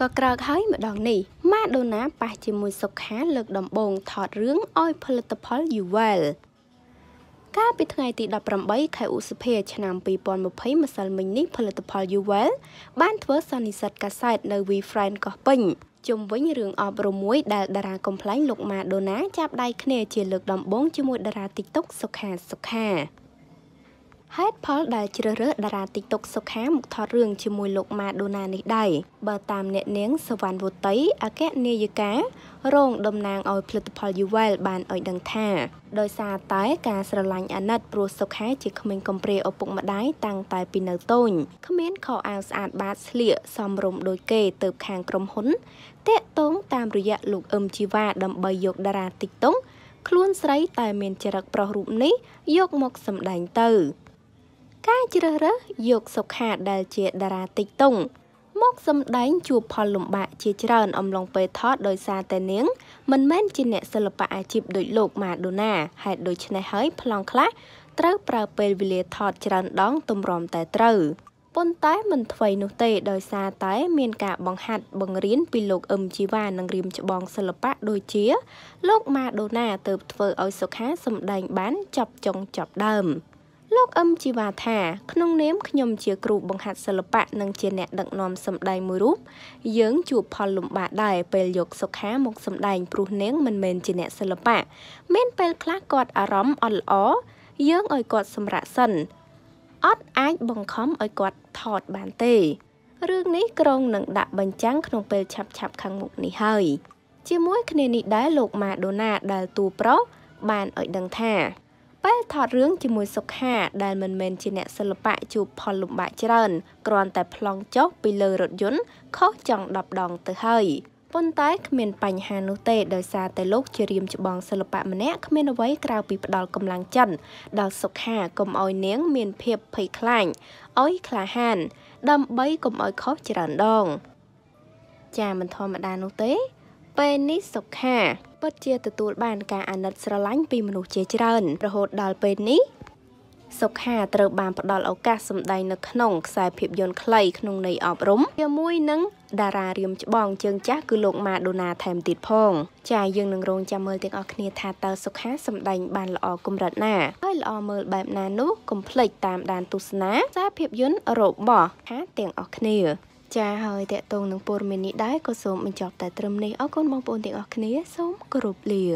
ก็กระหายเหมือนดอกนี่มาโดนะไปจิมุสก้าเลิกดำบงถอดเรื่องอ้อยพลตพลอยู่เวลก้าไปทางไอติดดับรำใบไข่อุสเพชชนามปีปอนบุพเพย์มาสัลมินิพลตพลอยู่เวลบ้านทเวอร์สันนิสัตกาไซด์ในวีแฟนก็ปิงจมวิ่งเรื่องออบรมวยดาราคอมพลายลงมาโดนะจับได้คะแนนเชียร์เลิกดำบงจิมุดาราติ๊กต๊อกสก้าให้พอลได้เจอเรื่องดาราติ๊กต็อกสก้ามุกทอเรื่องชิมวยลกมาโดนาในได้เบอร์ตามเนเนียงสวรรค์วุฒิอาแกเนยกะโรงดำนางออยพลตพลยูเวลบานออยดังท่าโดยซาตายการสลายอนัดปลุกสก้าจิคเมนกมเปรอปกมาได้ตั้งตายปีนต้นคเมนขออาสาบาสเลียซอมรมโดยเกย์เติบแข่งกรมหุนเตะตงตามระยะลูกอมชีวาดำใบยกดาราติ๊กต็อกคลุ้นไซต์ตายเมนจรักปลอรูปนี้ยกมกสำดังเตอการเจริญยกสกหาดาเจดาราติกตุงมกสำได้จูพอลมบะเจเจริญอมลงไปทอดโดยซาแต่เนียงมันแม่นจิเนสลปะอาชีพโดยโลกมาโดนาหายโดยชนะเฮ้ยพลองคละเตอร์ปราเปลวิเลทอดเจริญดองตุมรอมแต่เตอร์ปนต้ายมันถวยนุเตโดยซาต้ายเมียนกะบังหัดบังเรียนปิโลกอมจีวานังริมจบองสลปะโดยเจียโลกมาโดนาเติบเฟอเอาสกหาสำได้บ้านจับจงจับเดิมโลกอมจีวาธาขนมเนมขยมเชียกรูบังหัดสลปะนังเจเนดักนอมสำได้มือรูปเยื้องจูบพอลุมบาได้เปลยกสกหามกสำได้ปรุเนงมันเมนเจเนสลปะเมนเปลคลากอดอารมณ์อ่อนอ๋อเยื้องอ่อยกอดสำระสันออดไอ้บังคับไอ้กอดถอดบานเตยเรื่องนี้กรงหนังดับบังจังขนมเปลฉับขังมุกนี่เฮยเจียมวยคะแนนนี้ได้โลกมาโดนาดาตูเปราะบานอ่อยดังท่าเป้ถอดเรื่องเจียมวยสกหาดามันเมนจีเนสลปะจูพอลุมบะเจริญกรอนแต่พลองจกไปเลยรถยนต์เขาจังดับดองเตยเฮยปนต้ายเขมรปัญหาโนเตโดยซาแต่โลกเจริญจบองสลปะมเนะเขมรเอาไว้กราวปีปดอลกำลังจันดาวสกหากลมอ้อยเนียงเมียนเพียบเผยคลายอ้อยคลาหันดำใบกลมอ้อยคอเจริญดองจามันทอมดาโนเตเป็นนิสกหาปัจเจตตัวบ้านการอนัตสลังปีมนุษย์เจริญประโหดดอลเป็นนิสกหาเติบบานปดอลเอากาสมไดนักขนมสายเพียบยนคลายขนมในออบรมยามุยนังดาราเรียมจบองเจิงจ้าคือลงมาโดนาแถมติดพองชายยังนังโรงจำเมยเตียงออกเนียทาเตอร์สก้าสำดังบานละอกุมรัดหน้าให้ละอเมยแบบนานุกุมพลิกตามดานตุสนะซาเพียบยุนอโรบบ่อฮะเตียงออกเนียชายเฮยแต่ตรงนังปูรเมนิได้ก็สมมันจอบแต่เติมในออกก้นมองปูนเตียงออกเนียสมกรุบเลีย